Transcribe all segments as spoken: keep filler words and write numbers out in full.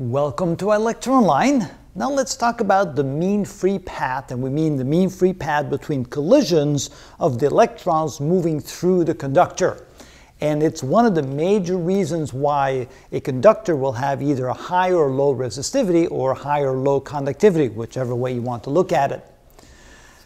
Welcome to Electron Line. Now let's talk about the mean free path, and we mean the mean free path between collisions of the electrons moving through the conductor. And it's one of the major reasons why a conductor will have either a high or low resistivity or high or low conductivity, whichever way you want to look at it.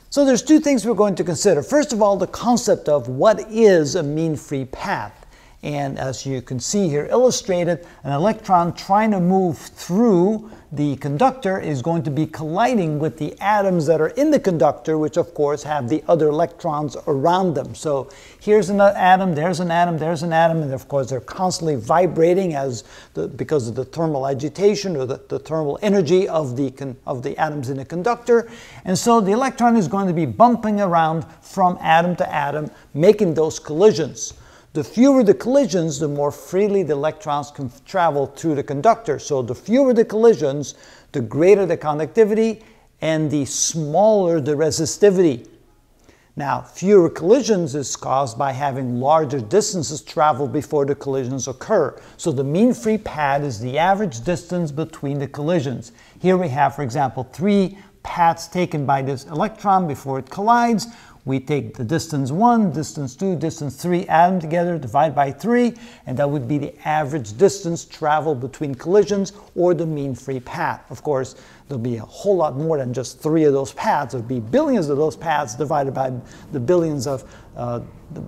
So there's two things we're going to consider. First of all, the concept of what is a mean free path. And as you can see here illustrated, an electron trying to move through the conductor is going to be colliding with the atoms that are in the conductor, which of course have the other electrons around them. So here's an atom, there's an atom, there's an atom, and of course they're constantly vibrating as the, because of the thermal agitation or the, the thermal energy of the, con, of the atoms in the conductor. And so the electron is going to be bumping around from atom to atom, making those collisions. The fewer the collisions, the more freely the electrons can travel through the conductor. So the fewer the collisions, the greater the conductivity and the smaller the resistivity. Now, fewer collisions is caused by having larger distances traveled before the collisions occur. So the mean free path is the average distance between the collisions. Here we have, for example, three paths taken by this electron before it collides. We take the distance one, distance two, distance three, add them together, divide by three, and that would be the average distance traveled between collisions, or the mean free path. Of course, there'll be a whole lot more than just three of those paths. There'll be billions of those paths divided by the billions of uh, the,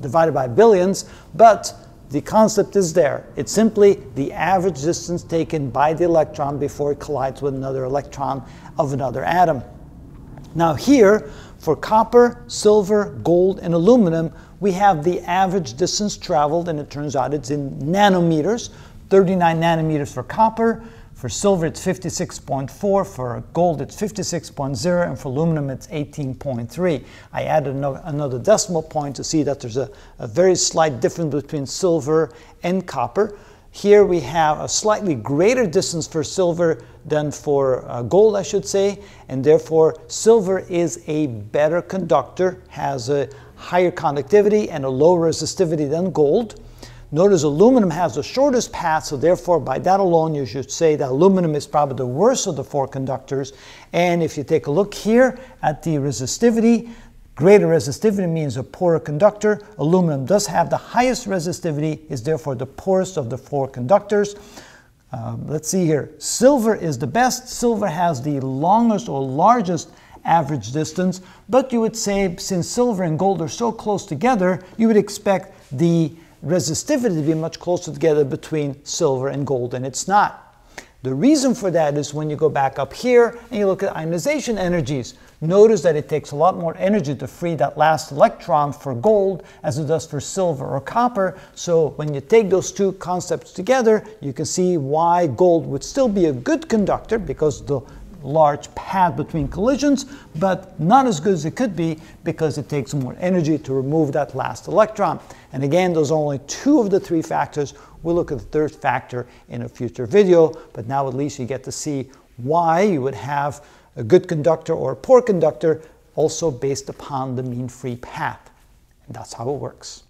divided by billions, but the concept is there. It's simply the average distance taken by the electron before it collides with another electron of another atom. Now here, for copper, silver, gold, and aluminum, we have the average distance traveled, and it turns out it's in nanometers, thirty-nine nanometers for copper, for silver it's fifty-six point four, for gold it's fifty-six point zero, and for aluminum it's eighteen point three. I added another decimal point to see that there's a, a very slight difference between silver and copper. Here we have a slightly greater distance for silver than for uh, gold, I should say, and therefore silver is a better conductor, has a higher conductivity and a lower resistivity than gold. Notice aluminum has the shortest path, so therefore by that alone you should say that aluminum is probably the worst of the four conductors. And if you take a look here at the resistivity, greater resistivity means a poorer conductor. Aluminum does have the highest resistivity, is therefore the poorest of the four conductors. Um, let's see here. Silver is the best. Silver has the longest or largest average distance, but you would say since silver and gold are so close together, you would expect the resistivity to be much closer together between silver and gold, and it's not. The reason for that is when you go back up here and you look at ionization energies, notice that it takes a lot more energy to free that last electron for gold as it does for silver or copper. So when you take those two concepts together, you can see why gold would still be a good conductor because the large path between collisions, but not as good as it could be because it takes more energy to remove that last electron. And again, those are only two of the three factors. We'll look at the third factor in a future video, but now at least you get to see why you would have a good conductor or a poor conductor, also based upon the mean free path. And that's how it works.